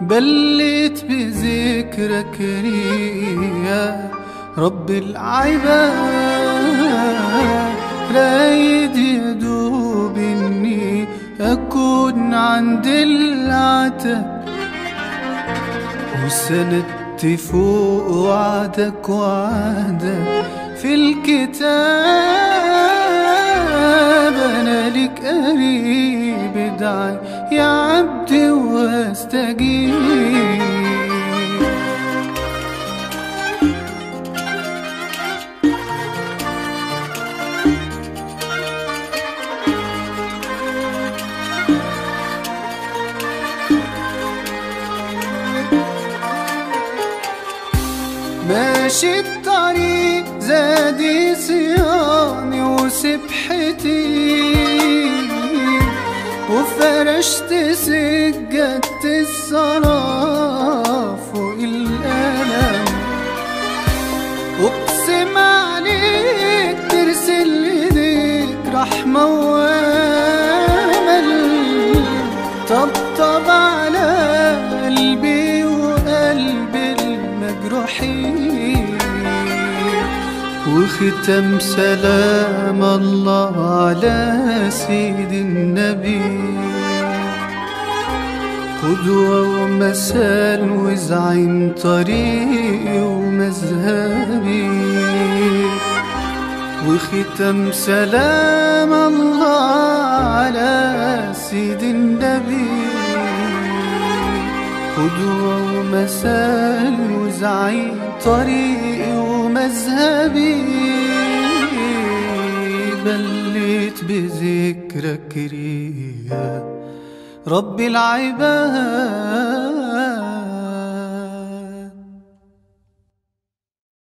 بليت بذكرك يا رب العباد، رايد يدوب اني اكون عند العتب، وسندت فوق وعدك في الكتاب. انا لك قريب ادعي يا عبدي واستجيب. ماشي الطريق زادي صياني وسبحتي، وفرشت سجادة الصلاة فوق الألم، وأقسم عليك ترسل إيديك رحمة وأمل، طبطب على قلبي وقلب المجروحين، وختم سلام الله على سيد النبي، قدوة ومثال وزعيم طريقي ومذهبي، وختم سلام الله على سيد النبي، قدوة ومثال وزعيم طريقي ومذهبي. بليت بذكرك يا رب العباد.